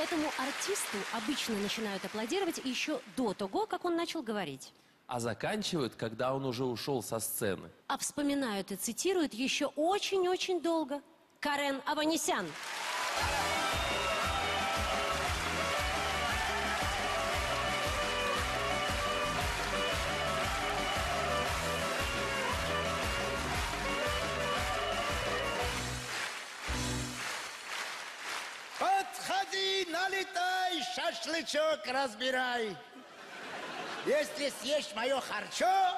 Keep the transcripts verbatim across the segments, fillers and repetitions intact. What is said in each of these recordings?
Этому артисту обычно начинают аплодировать еще до того, как он начал говорить. А заканчивают, когда он уже ушел со сцены. А вспоминают и цитируют еще очень-очень долго. Карен Аванесян. Подходи, налетай, шашлычок разбирай. Если съешь мое харчо,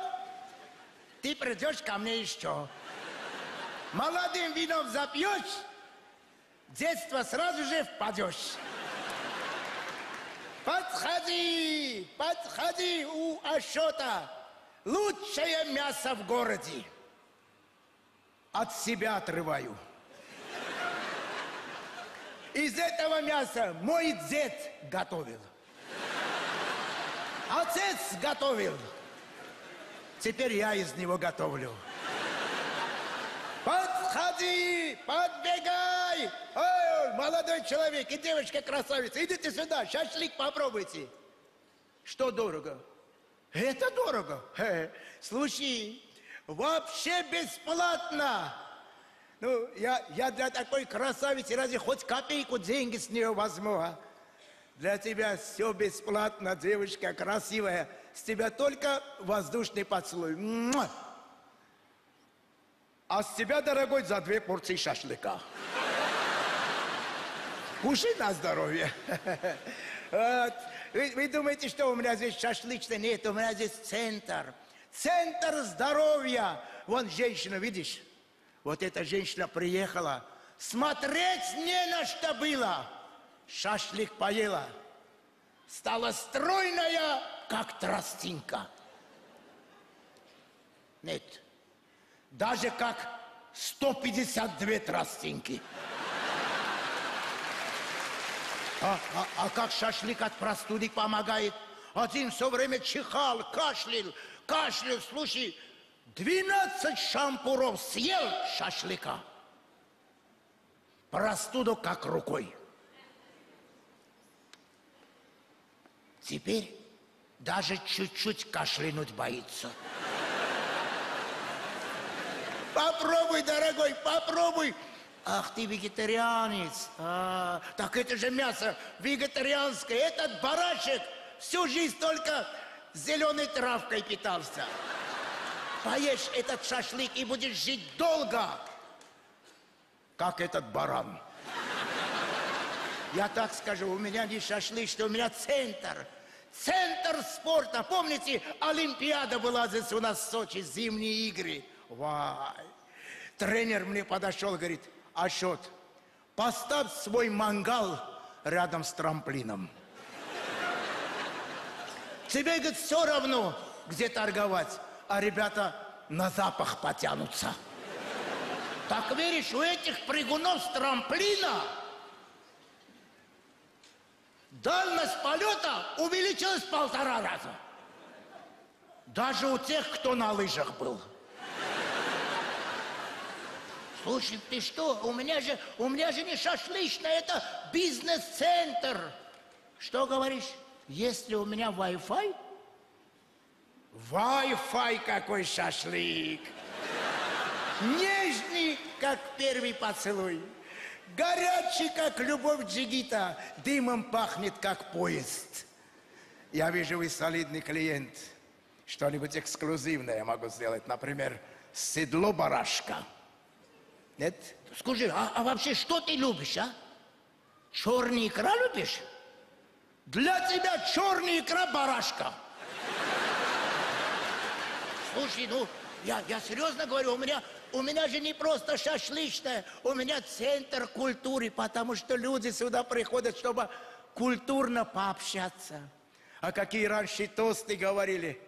ты придешь ко мне еще. Молодым вином запьешь, в детство сразу же впадешь. Подходи, подходи у Ашота, лучшее мясо в городе. От себя отрываю. Из этого мяса мой дед готовил. Отец готовил. Теперь я из него готовлю. Подходи, подбегай. Ой, молодой человек и девочка-красавица, идите сюда, шашлык попробуйте. Что дорого? Это дорого. Хе. Слушай, вообще бесплатно. Ну, я, я для такой красавицы разве хоть копейку деньги с нее возьму, а? Для тебя все бесплатно, девочка красивая. С тебя только воздушный поцелуй. Муа! А с тебя, дорогой, за две порции шашлыка. Кушай на здоровье. Вот. Вы, вы думаете, что у меня здесь шашлычная? Нет, у меня здесь центр. Центр здоровья. Вон женщина, видишь? Вот эта женщина приехала. Смотреть не на что было. Шашлык поела, стала стройная, как тростинка. Нет, даже как сто пятьдесят две тростинки. А, а, а как шашлык от простуды помогает? Один все время чихал, кашлял, кашлял. Слушай, двенадцать шампуров съел шашлыка. Простуду как рукой. Теперь даже чуть-чуть кашлянуть боится. Попробуй, дорогой, попробуй. Ах, ты вегетарианец. А, так это же мясо вегетарианское. Этот барашек всю жизнь только зеленой травкой питался. Поешь этот шашлык и будешь жить долго, как этот баран. Я так скажу, у меня не шашлык, что у меня центр. Центр спорта. Помните, Олимпиада была здесь у нас в Сочи, зимние игры. Вай. Тренер мне подошел, говорит, Ашот, поставь свой мангал рядом с трамплином. Тебе, говорит, все равно, где торговать, а ребята на запах потянутся. Так веришь, у этих прыгунов с трамплина дальность полета увеличилась в полтора раза. Даже у тех, кто на лыжах был. Слушай, ты что? У меня же, у меня же не шашлычная, это бизнес-центр. Что говоришь? Если у меня Wi-Fi? Wi-Fi какой шашлык! Нежный, как первый поцелуй. Горячий, как любовь джигита, дымом пахнет, как поезд. Я вижу, вы солидный клиент. Что-нибудь эксклюзивное я могу сделать. Например, седло барашка. Нет? Скажи, а, а вообще что ты любишь, а? Черная икра любишь? Для тебя черная икра барашка. Слушай, ну, я, я серьезно говорю, у меня... У меня же не просто шашлычная, у меня центр культуры, потому что люди сюда приходят, чтобы культурно пообщаться. А какие раньше тосты говорили?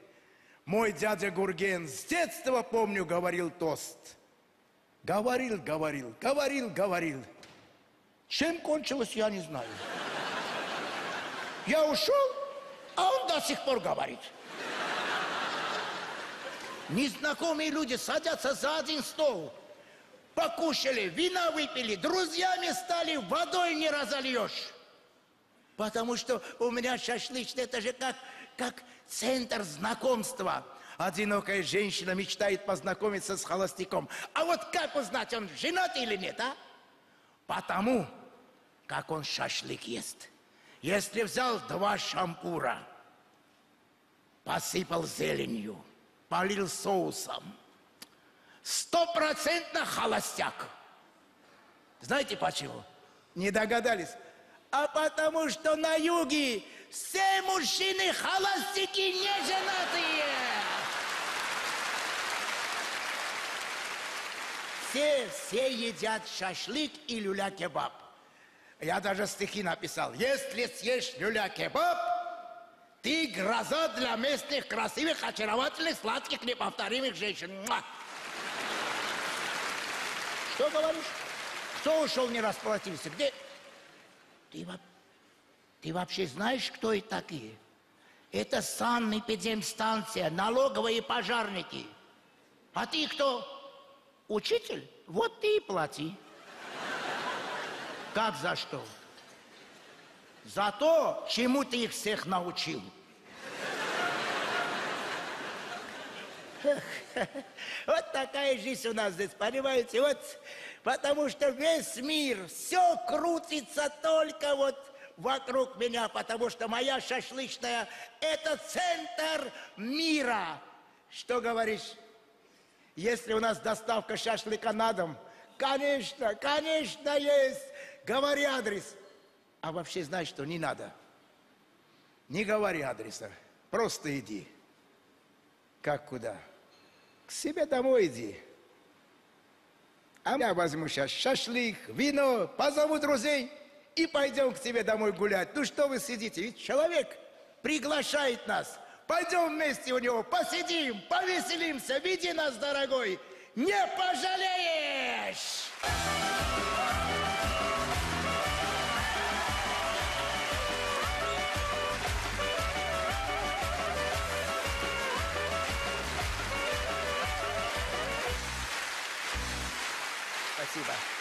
Мой дядя Гурген с детства, помню, говорил тост. Говорил, говорил, говорил, говорил. Чем кончилось, я не знаю. Я ушел, а он до сих пор говорит. Незнакомые люди садятся за один стол, покушали, вина выпили, друзьями стали, водой не разольешь. Потому что у меня шашлычный, это же как, как центр знакомства. Одинокая женщина мечтает познакомиться с холостяком. А вот как узнать, он женат или нет, а? Потому, как он шашлык ест. Если взял два шампура, посыпал зеленью, полил соусом, стопроцентно холостяк. Знаете почему? Не догадались? А потому что на юге все мужчины холостяки, не женатые. Все, все едят шашлык и люля-кебаб. Я даже стихи написал. Если съешь люля-кебаб, ты гроза для местных красивых, очаровательных, сладких, неповторимых женщин. Муа! Что говоришь? Кто ушел, не расплатился? Где? Ты, ты вообще знаешь, кто это такие? Это санэпидемстанция, налоговые пожарники. А ты кто? Учитель? Вот ты и плати. Как за что? За то, чему ты их всех научил. Вот такая жизнь у нас здесь, понимаете? Вот, потому что весь мир, все крутится только вот вокруг меня, потому что моя шашлычная – это центр мира. Что говоришь? Если у нас доставка шашлыка на дом, конечно, конечно есть. Говори адрес. А вообще, знаешь что, не надо. Не говори адреса, просто иди. Как куда? К себе домой иди. А я возьму сейчас шашлык, вино, позову друзей и пойдем к тебе домой гулять. Ну что вы сидите? Ведь человек приглашает нас. Пойдем вместе у него, посидим, повеселимся. Веди нас, дорогой, не пожалеешь! Спасибо.